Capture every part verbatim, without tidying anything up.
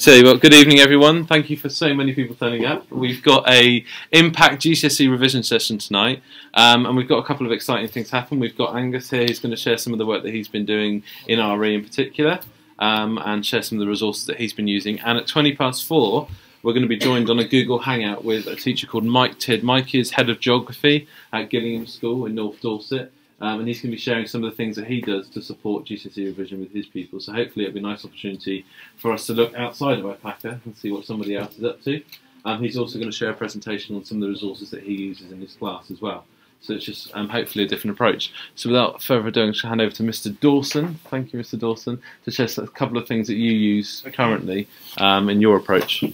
So, well, good evening everyone, thank you for so many people turning up. We've got a Impact G C S E revision session tonight, um, and we've got a couple of exciting things happen. We've got Angus here, he's going to share some of the work that he's been doing in R E in particular, um, and share some of the resources that he's been using. And at twenty past four, we're going to be joined on a Google Hangout with a teacher called Mike Tidd. Mike is Head of Geography at Gillingham School in North Dorset. Um, and he's going to be sharing some of the things that he does to support G C S E revision with his people. So hopefully it'll be a nice opportunity for us to look outside of IPACA and see what somebody else is up to. Um, he's also going to share a presentation on some of the resources that he uses in his class as well. So it's just um, hopefully a different approach. So without further ado, I'm going to hand over to Mister Dawson. Thank you, Mister Dawson, to share a couple of things that you use currently um, in your approach. Hello,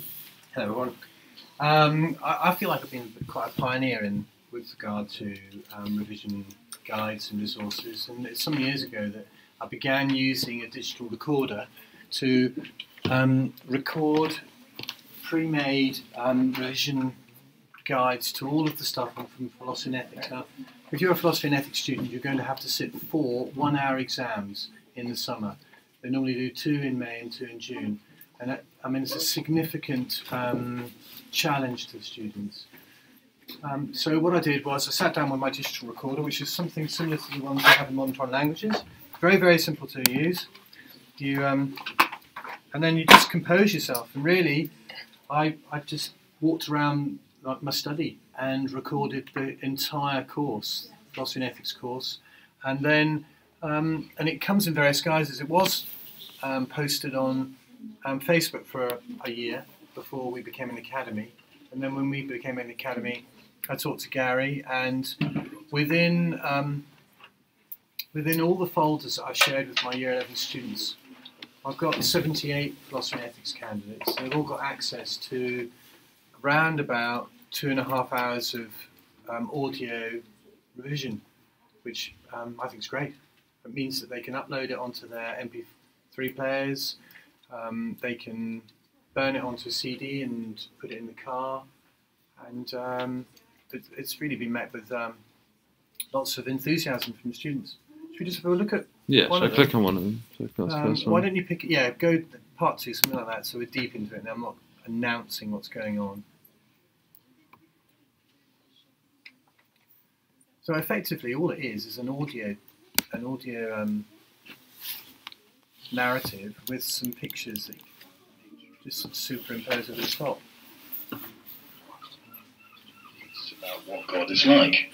everyone. Um, I, I feel like I've been quite a pioneer in with regard to um, revision guides and resources, and it's some years ago that I began using a digital recorder to um, record pre-made um, revision guides to all of the stuff from philosophy and ethics. Now, if you're a philosophy and ethics student, you're going to have to sit four one-hour exams in the summer. They normally do two in May and two in June, and that, I mean it's a significant um, challenge to the students. Um, so what I did was I sat down with my digital recorder, which is something similar to the ones I have in modern foreign languages. Very, very simple to use. You um, and then you just compose yourself. And really, I I just walked around like my study and recorded the entire course, philosophy and ethics course, and then um, and it comes in various guises. It was um, posted on um, Facebook for a, a year before we became an academy, and then when we became an academy, I talked to Gary, and within um, within all the folders that I've shared with my Year eleven students, I've got seventy-eight philosophy and ethics candidates. They've all got access to around about two and a half hours of um, audio revision, which um, I think is great. It means that they can upload it onto their M P three players, um, they can burn it onto a C D and put it in the car, and um, it's really been met with um, lots of enthusiasm from students. Should we just have a look at yeah, one of them? Yeah, should I click on one of them? Um, why don't you pick, yeah, go part two, something like that, so we're deep into it now, I'm not announcing what's going on. So effectively all it is is an audio, an audio um, narrative with some pictures that just superimpose over the top. About what God is like.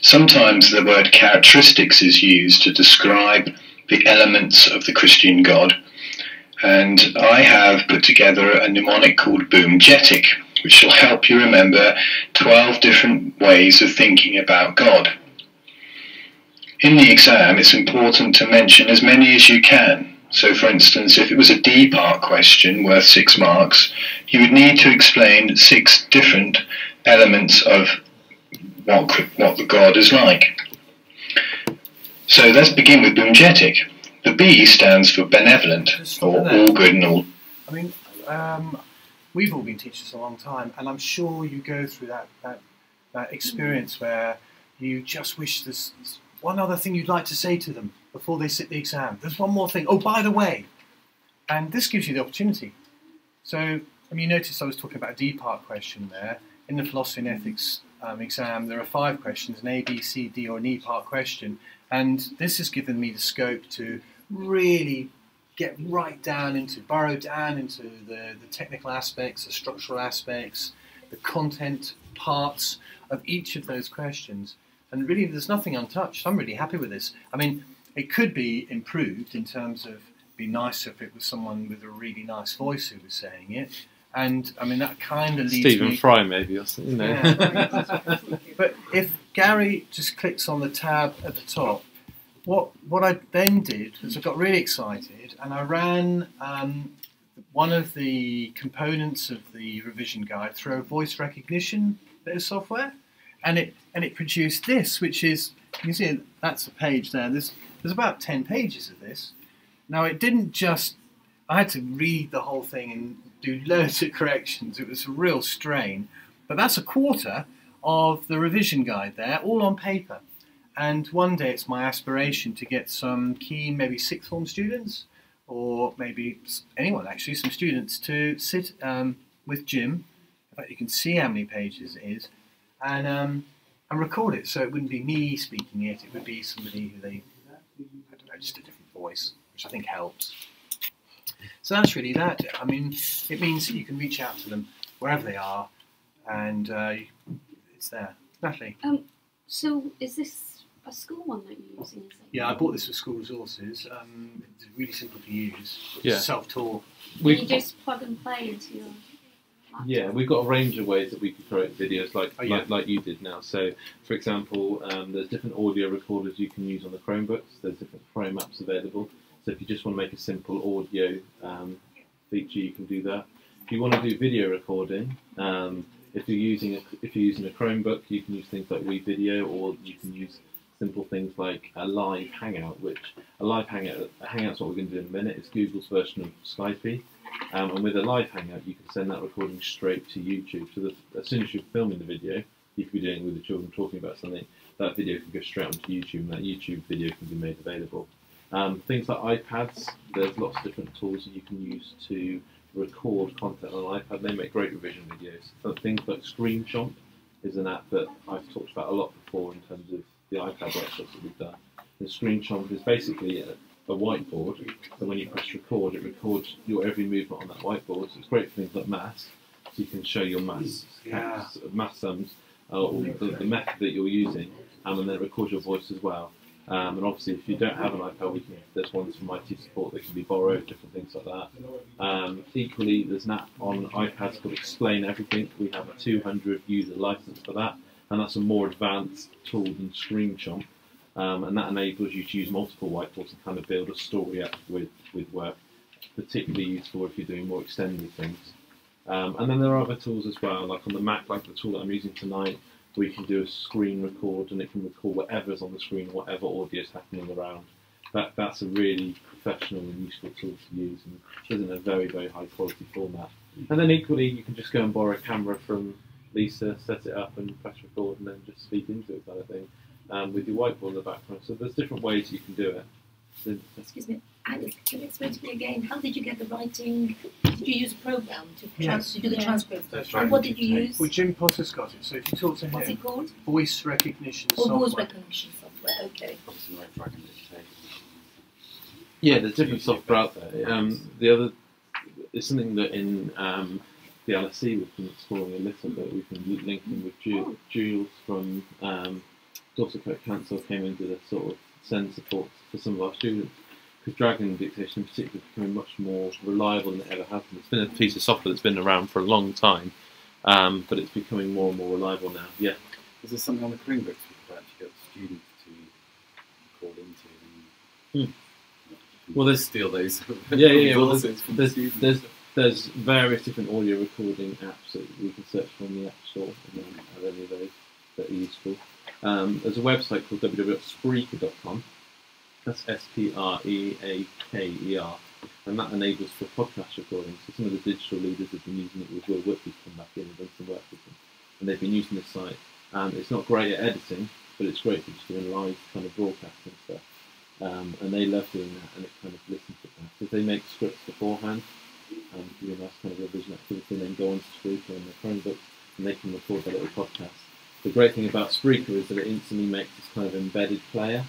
Sometimes the word characteristics is used to describe the elements of the Christian God, and I have put together a mnemonic called BUMJETIC, which shall help you remember twelve different ways of thinking about God. In the exam, it's important to mention as many as you can. So, for instance, if it was a D-part question worth six marks, you would need to explain six different elements of what, what the God is like. So let's begin with BUMJETIC. The B stands for benevolent, or all good and all. I mean, um, we've all been teachers a long time, and I'm sure you go through that, that, that experience where you just wish there's one other thing you'd like to say to them before they sit the exam. There's one more thing. Oh, by the way, and this gives you the opportunity. So, I mean, you notice I was talking about a D-part question there. In the philosophy and ethics um, exam, there are five questions, an A, B, C, D, or an E-part question. And this has given me the scope to really get right down into, burrow down into the, the technical aspects, the structural aspects, the content parts of each of those questions. And really, there's nothing untouched. I'm really happy with this. I mean, it could be improved in terms of be nicer if it was someone with a really nice voice who was saying it. And I mean, that kind of leads Stephen me... Stephen Fry, maybe, or something. No. Yeah. But if Gary just clicks on the tab at the top, what, what I then did was I got really excited and I ran um, one of the components of the revision guide through a voice recognition bit of software, and it, and it produced this, which is... You see, that's a page there. There's, there's about ten pages of this. Now, it didn't just... I had to read the whole thing and do loads of corrections. It was a real strain. But that's a quarter of the revision guide there, all on paper. And one day it's my aspiration to get some keen, maybe sixth form students or maybe anyone actually, some students, to sit um, with Jim, in fact you can see how many pages it is, and, um, and record it. So it wouldn't be me speaking it, it would be somebody who they, I don't know, just a different voice, which I think helps. So that's really that. I mean, it means that you can reach out to them wherever they are, and uh, it's there. Natalie? Um, so is this a school one that you're using? Is it? Yeah, I bought this for School Resources. Um, it's really simple to use. Yeah. It's self-taught. You just plug and play into your laptop. Yeah, we've got a range of ways that we can create videos like, oh, yeah. like, like you did now. So, for example, um, there's different audio recorders you can use on the Chromebooks. There's different Chrome apps available. So if you just want to make a simple audio um, feature, you can do that. If you want to do video recording, um, if you're using a, if you're using a Chromebook, you can use things like WeVideo, or you can use simple things like a live Hangout. Which a live Hangout, a Hangout's what we're going to do in a minute. It's Google's version of Skype, um, and with a live Hangout, you can send that recording straight to YouTube. So that as soon as you're filming the video, you could be doing it with the children talking about something. That video can go straight onto YouTube, and that YouTube video can be made available. Um, things like iPads, there's lots of different tools that you can use to record content on an iPad. They make great revision videos. So things like ScreenChomp is an app that I've talked about a lot before in terms of the iPad workshops that we've done. And ScreenChomp is basically a, a whiteboard, so when you press record, it records your every movement on that whiteboard. So it's great for things like maths, so you can show your maths, yeah. maths, maths sums, uh, or the, the method that you're using, um, and then it records your voice as well. Um, and obviously, if you don't have an iPad, we can, there's ones from I T support that can be borrowed, different things like that. Um, equally, there's an app on iPads called Explain Everything. We have a two hundred user license for that, and that's a more advanced tool than ScreenChomp. Um, and that enables you to use multiple whiteboards and kind of build a story up with, with work, particularly useful if you're doing more extended things. Um, and then there are other tools as well, like on the Mac, like the tool that I'm using tonight. We can do a screen record, and it can record whatever's on the screen, whatever audio is happening around. That, that's a really professional and useful tool to use, and it's in a very, very high quality format. And then equally, you can just go and borrow a camera from Lisa, set it up and press record, and then just speak into it kind of thing, um, with your whiteboard in the background. So there's different ways you can do it. So, excuse me, Angus, can you explain to me again, how did you get the writing? Did you use a program to, yes. to do the yeah. transcript? That's right. And what did you use? Well, Jim Potter's got it, so if you talk to him. What's it called? Voice recognition oh, software. Oh, voice recognition software, okay. Yeah, there's different software out there. Um, the other, it's something that in um, the L S E we've been exploring a little bit. We've been linking with Jules, Jules from um, Dorset Council, came and did a sort of send support for some of our students, because dragon dictation in particular is becoming much more reliable than it ever has been. It's been a piece of software that's been around for a long time, um, but it's becoming more and more reliable now. Yeah. Is there something on the Chromebooks we could actually get students to record into? And hmm. Well, there's still those. yeah, yeah, yeah. Well, there's, there's, there's, there's various different audio recording apps that we can search for on the App Store, and then have any of those that are useful. Um, there's a website called w w w dot spreaker dot com, that's S P R E A K E R, and that enables for podcast recording. So some of the digital leaders have been using it with Will Whitley's come back in and done some work with them, and they've been using this site. Um, it's not great at editing, but it's great for just doing live kind of broadcasting stuff, um, and they love doing that, and it kind of listens to that. So they make scripts beforehand, and um, do a nice kind of revision activity, and then go on to Spreaker on their Chromebooks, and they can record their little podcast. The great thing about Spreaker is that it instantly makes this kind of embedded player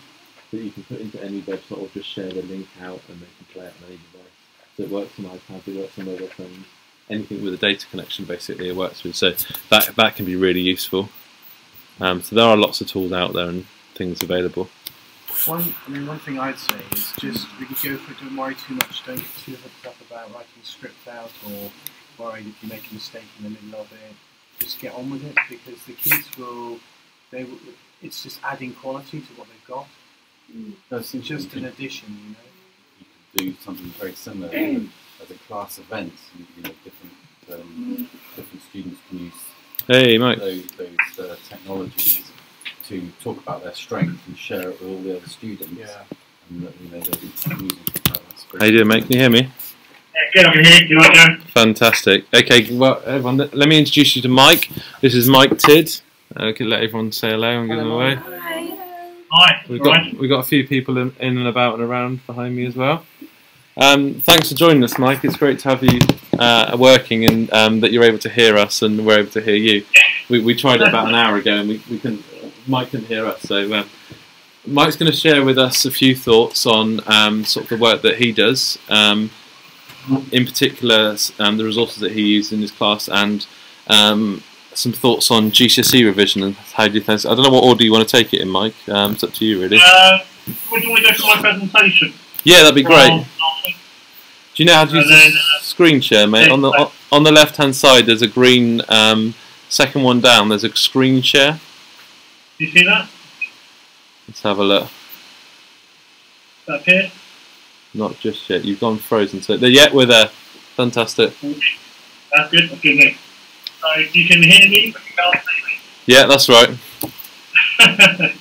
that you can put into any website, or just share the link out and they can play it on any device. So it works on iPads, it works on mobile phones, anything with a data connection basically it works with. So that, that can be really useful. Um, so there are lots of tools out there and things available. One, I mean, one thing I'd say is just really go for it, don't worry too much, don't get too hooked up about writing script out or worried if you make a mistake in the middle of it. Just get on with it, because the kids will, they will, it's just adding quality to what they've got. Mm. It's just an addition, you know. You could do something very similar as a class event, you know, different, um, different students can use hey, Mike. those, those uh, technologies to talk about their strengths and share it with all the other students. Yeah. And, you know, how you doing, mate? Can you hear me? Good, I can hear you. Right, fantastic. Okay, well, everyone, let me introduce you to Mike. This is Mike Tidd. I can let everyone say hello and give them away. Hi. Hi. We've got, right. we've got a few people in, in and about and around behind me as well. Um, thanks for joining us, Mike. It's great to have you uh, working and um, that you're able to hear us and we're able to hear you. We, we tried it about an hour ago and we, we can, Mike can hear us. So um, Mike's going to share with us a few thoughts on um, sort of the work that he does, um, in particular um, the resources that he used in his class, and um, some thoughts on G C S E revision and how do you think. I don't know what order you want to take it in, Mike. Um, it's up to you, really. Uh, would you want to go for my presentation? Yeah, that'd be great. Do you know how to use then, uh, screen share, mate? On the on the left-hand side, there's a green um, second one down. There's a screen share. Do you see that? Let's have a look. Up here? Not just yet. You've gone frozen. So yeah, we're there. Fantastic. That's good. That's good. So you can hear me, but you can't see me. Yeah, that's right. uh,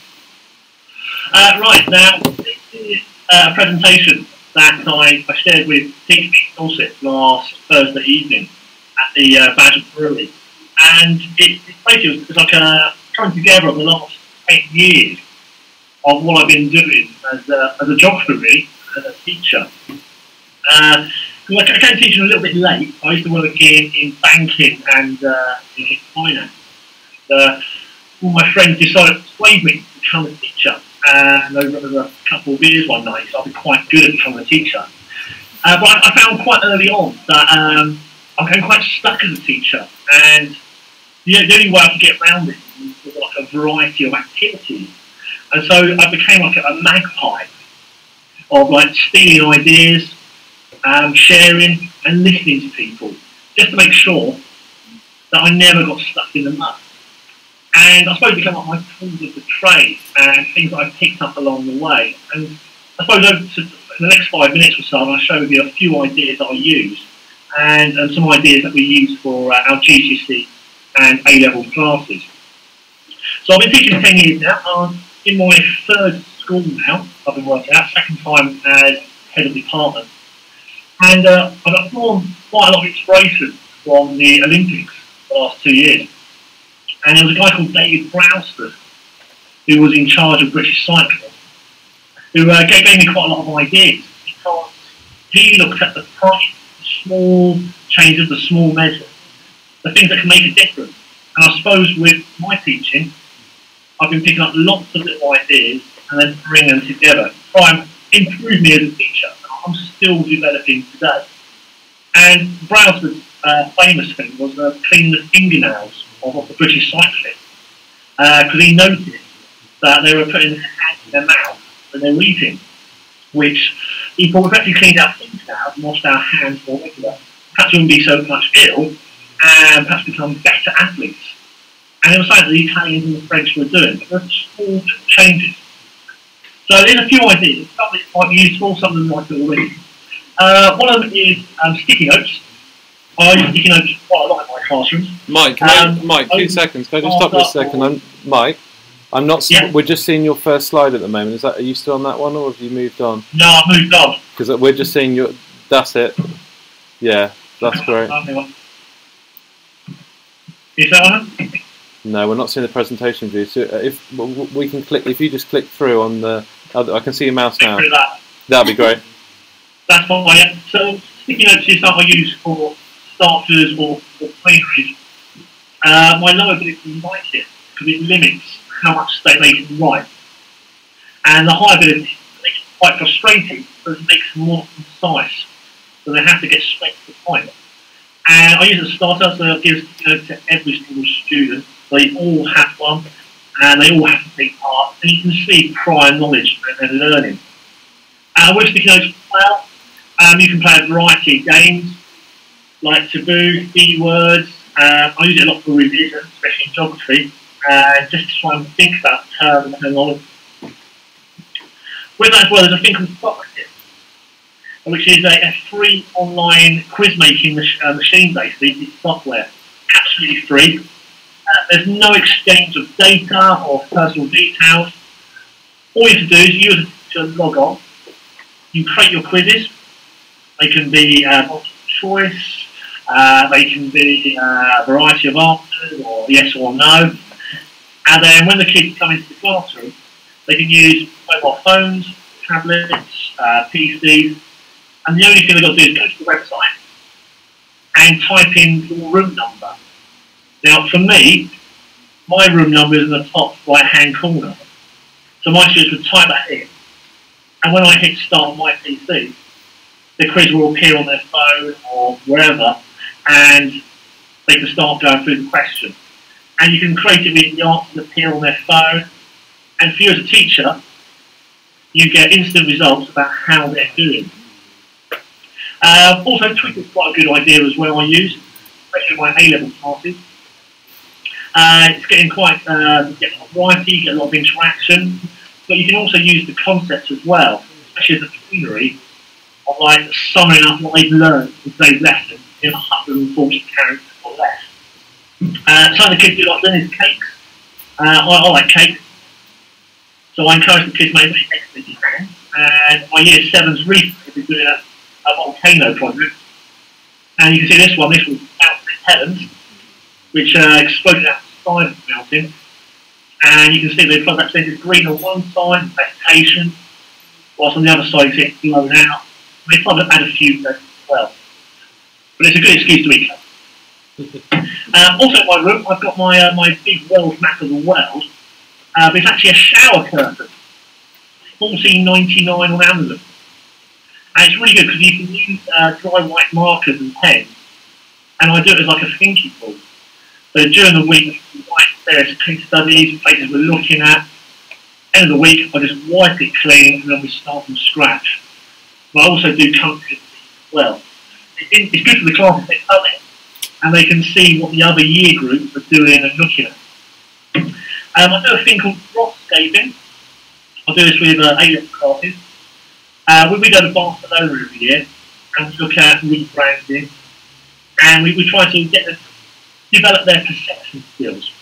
right now, this is a presentation that I, I shared with Dick Dorset last Thursday evening at the uh, Badger Brewery. And it, it basically was like a coming together of the last eight years of what I've been doing as a, as a job for me, as a teacher. Uh, I came teaching a little bit late. I used to work in, in banking and uh, in finance. Uh, all my friends decided to persuade me to become a teacher. And over a couple of beers one night, so I'll be quite good at becoming a teacher. Uh, but I, I found quite early on that um, I'm getting quite stuck as a teacher, and the only way I could get around it was like a variety of activities. And so I became like a magpie of like stealing ideas, um, sharing, and listening to people, just to make sure that I never got stuck in the mud. And I suppose it became like my tools of the trade and things that I picked up along the way. And I suppose over to the next five minutes or so, I'll show you a few ideas that I use and, and some ideas that we use for uh, our G C S E and A-level classes. So I've been teaching ten years now. I'm in my third school now. I've been working out second time as head of department. And uh, I've drawn quite a lot of inspiration from the Olympics the last two years. And there was a guy called David Brailsford, who was in charge of British Cycling, who uh, gave me quite a lot of ideas, because he looked at the price, the small changes, the small measures, the things that can make a difference. And I suppose with my teaching, I've been picking up lots of little ideas and then bring them together, try and improve me as a teacher. I'm still developing today. And Brailsford's uh, famous thing was uh, clean the fingernails of the British cyclists, because uh, he noticed that they were putting their hands in their mouth when they were eating, which he thought we've actually cleaned our fingernails and washed our hands more regular. Perhaps we wouldn't be so much ill and perhaps become better athletes. And it was something that the Italians and the French were doing, but there were small changes. So there's a few ideas, some of them might be useful, some of them might be already. Uh, one of them is um, sticky notes. I used to, you know, quite a lot in my classrooms. Mike, um, I, Mike, two seconds. Can I just stop for a second? I'm, Mike, I'm not. Yeah. We're just seeing your first slide at the moment. Is that? Are you still on that one, or have you moved on? No, I've moved on. Because we're just seeing your. That's it. Yeah, that's great. Is that one? No, we're not seeing the presentation view. So if we can click, if you just click through on the other, I can see your mouse now. That. That'd be great. That's one way. Yeah. So you know, it's something I use for starters or, or plenaries. Uh, my lower ability likes it because it limits how much they can write. And the high ability makes it quite frustrating because it makes them more concise. So they have to get straight to the point. And I use a starter, so it gives you know, to every single student. They all have one and they all have to take part. And you can see prior knowledge and their learning. Uh, with sticky notes, well, um, you can play a variety of games, like taboo, key words. Uh, I use it a lot for revision, especially in geography, uh, just to try and think about terms and terminology. With that as well, there's a thing called Socrative, which is a, a free online quiz-making mach uh, machine, basically, software, absolutely free. Uh, there's no exchange of data or personal details. All you have to do is you as a teacher log on, you create your quizzes. They can be uh, multiple choice. Uh, they can be uh, a variety of answers, or yes or no. And then when the kids come into the classroom, they can use mobile phones, tablets, uh, P Cs, and the only thing they've got to do is go to the website and type in your room number. Now, for me, my room number is in the top right-hand corner. So my students would type that in, and when I hit start on my P C, the quiz will appear on their phone or wherever, and they can start going through the question. And you can create it with the answers appear on their phone, and for you as a teacher, you get instant results about how they're doing. Uh, also, Twitter is quite a good idea as well. I use, especially my A-level classes. Uh, it's getting quite uh, you get a lot of variety, you get a lot of interaction, but you can also use the concepts as well, especially the plenary, of like summing up what they've learned since they've left them in one hundred and forty characters or less. Uh, some of the kids do like learning cakes. Uh, I, I like cakes, so I encourage the kids to make cakes that you can. And my year sevens recently been doing a a volcano project, and you can see this one, this was out in Helen's, which uh, exploded out the side of the mountain, and you can see the product is green on one side, vegetation, whilst on the other side you see it blown out. They probably had a few as well, but it's a good excuse to eat. um, also in my room I've got my uh, my big world map of the world, uh, but it's actually a shower curtain, fourteen ninety-nine on Amazon. And it's really good because you can use uh, dry white markers and pens, and I do it as like a thinking tool. So during the week, I write various case studies, places we're looking at. End of the week, I just wipe it clean, and then we start from scratch. But I also do country as well. It, it's good for the class if they know it, and they can see what the other year groups are doing and looking at. Um, I do a thing called rockscaping. I do this with uh, A-level classes. Uh, we, we go to Barcelona every year and we look at rebranding, and we, we try to get them to develop their perception skills.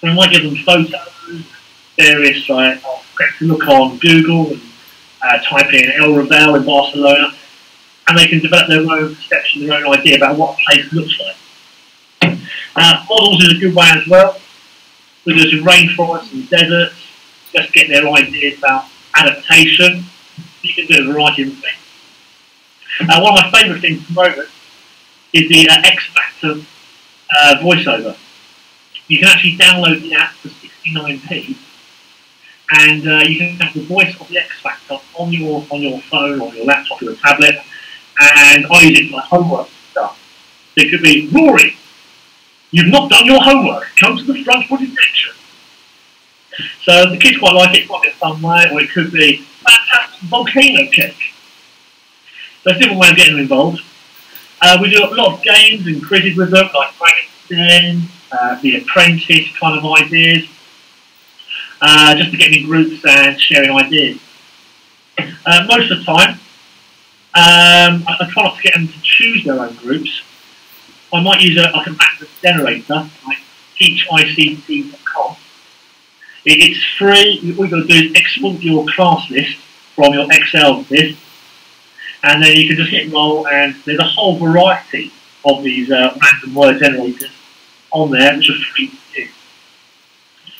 So we might give them photos, various sites, to look on Google and uh, type in El Raval in Barcelona, and they can develop their own perception, their own idea about what a place looks like. Uh, models is a good way as well. We do some rainforests and deserts, just get their ideas about adaptation. You can do a variety of things. Uh, one of my favourite things at the moment is the uh, X Factor uh, voiceover. You can actually download the app for sixty-nine p, and uh, you can have the voice of the X Factor on your on your phone or your laptop or your tablet. And I use it for my homework stuff. So it could be, Rory, you've not done your homework. Come to the front for detection. So the kids quite like it. It's quite a bit of fun way, or it could be fantastic volcano kick. So it's a different way of getting them involved. Uh, we do a lot of games and quizzes with them, like Frankenstein, uh, The Apprentice kind of ideas, uh, just to get them in groups and sharing ideas. Uh, most of the time, um, I, I try not to get them to choose their own groups. I might use a, like a maths generator, like teach I C T dot com. It's free. All you've got to do is export your class list from your Excel list, and then you can just hit roll, and there's a whole variety of these uh, random word generators on there, which are free to do.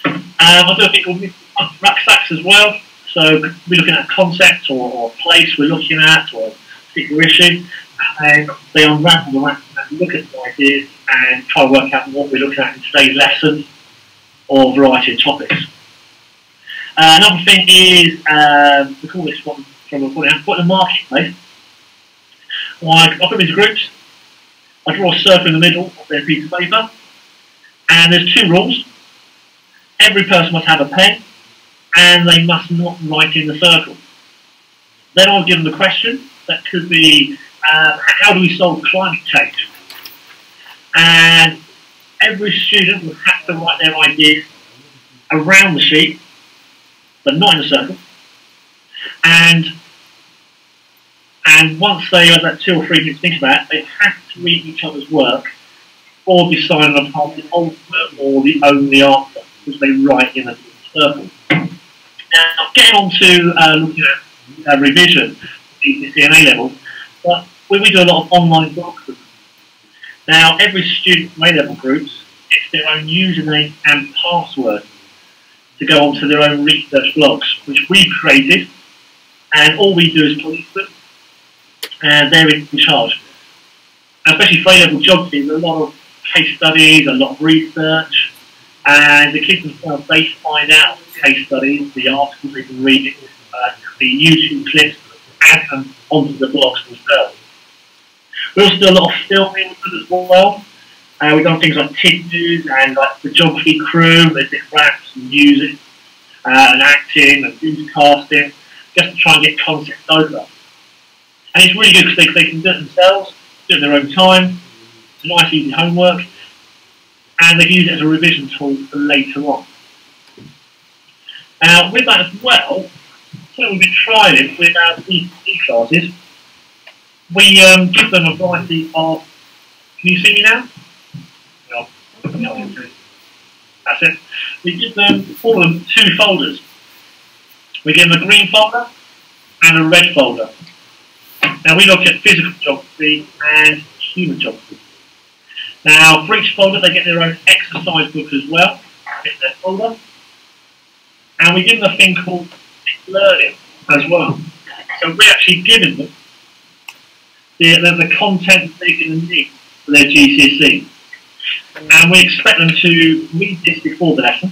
Um, I do a thing called Rackstacks as well, so we're looking at a concept or, or a place we're looking at or a particular issue, and they unravel the racks and look at the ideas and try to work out what we're looking at in today's lesson or a variety of topics. Uh, another thing is, um, we call this one from recording, I've got the marketplace. Like, I put them into groups, I draw a circle in the middle of their piece of paper, and there's two rules. Every person must have a pen, and they must not write in the circle. Then I'll give them the question, that could be, uh, how do we solve climate change? And every student will have to write their ideas around the sheet, but not in a circle. And and once they have that two or three minutes to think about it, they have to read each other's work or decide on the ultimate or the only answer, which they write in a circle. Now, getting on to uh, looking at uh, revision, G C S E and A level, but we, we do a lot of online documents. Now, every student from A-level groups gets their own username and password to go onto their own research blogs, which we've created, and all we do is police them, uh, they're in charge. Especially three-level geography, there's a lot of case studies, a lot of research, and the kids themselves, they find out case studies, the articles they can read, uh, the YouTube clips, add them onto the blogs themselves. We also do a lot of filming as well. Uh, we've done things like Tidd News and like the geography crew, they did raps and music uh, and acting and newscasting, just to try and get concepts over. And it's really good because they, they can do it themselves, do it in their own time. It's nice, easy homework, and they can use it as a revision tool for later on. Now, uh, with that as well, so we've been trying it with our C C classes. We um, give them a variety of. Can you see me now? No. no. That's it. We give them, all of them, two folders. We give them a green folder and a red folder. Now we look at physical geography and human geography. Now for each folder they get their own exercise book as well. It's their folder. And we give them a thing called learning as well. So we're actually giving them the, the, the content that they're going to need for their G C S E. And we expect them to read this before the lesson.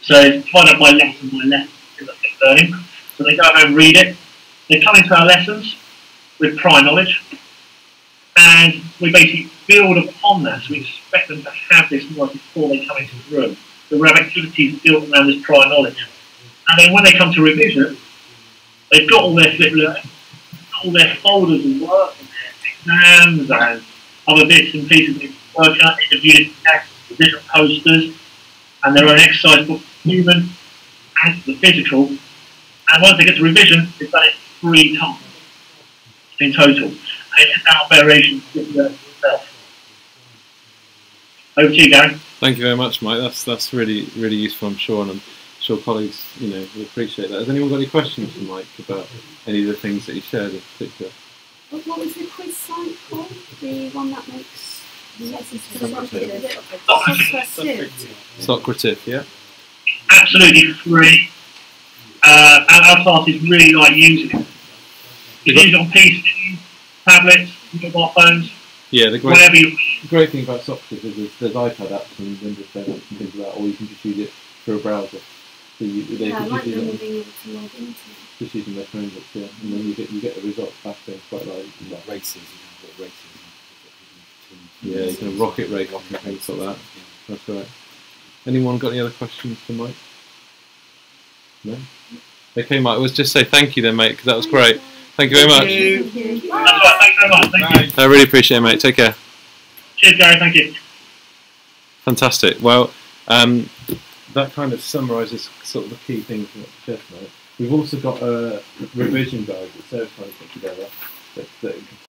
So find out by lesson by lesson in the learning. So they go home and read it. They come into our lessons with prior knowledge, and we basically build upon that. So we expect them to have this knowledge before they come into the room. So we have activities built around this prior knowledge. And then when they come to revision, they've got all their flip learning, all their folders and work, and exams and other bits and pieces they've worked out, interviews, tests, revision posters, and their own exercise book for human and for the physical. And once they get to revision, they've done it three times in total. And it's now variation itself. Over to you, Gary. Thank you very much, Mike. That's that's really really useful, I'm sure, and I'm sure colleagues, you know, will appreciate that. Has anyone got any questions for Mike about any of the things that he shared in particular? Well, what was the quiz site called? The one that makes the lessons for Socrative. Socrative. Socrative, yeah. Absolutely free. Uh, and our classes really like using it. You can use it on P Cs, tablets, mobile phones. Yeah, the great, you... the great thing about Socrative is there's, there's iPad apps and Windows Phone apps and things like that, or you can just use it through a browser. So you, they yeah, can I like them being able to log into it. Just using their phone books, yeah, and then you get you get the results back there quite like, like races. You can get races. Yeah, you can rocket race, rocket things like that. Yeah. That's right. Anyone got any other questions for Mike? No? Okay, Mike, let's just say thank you then, mate, because that was great. Thank you very much. Thank you. That's right, thank you very much. Thank Bye. you. I really appreciate it, mate. Take care. Cheers, Gary. Thank you. Fantastic. Well, um, that kind of summarises sort of the key things from the chef, mate. We've also got a revision guide that Sarah's trying to put together. That, that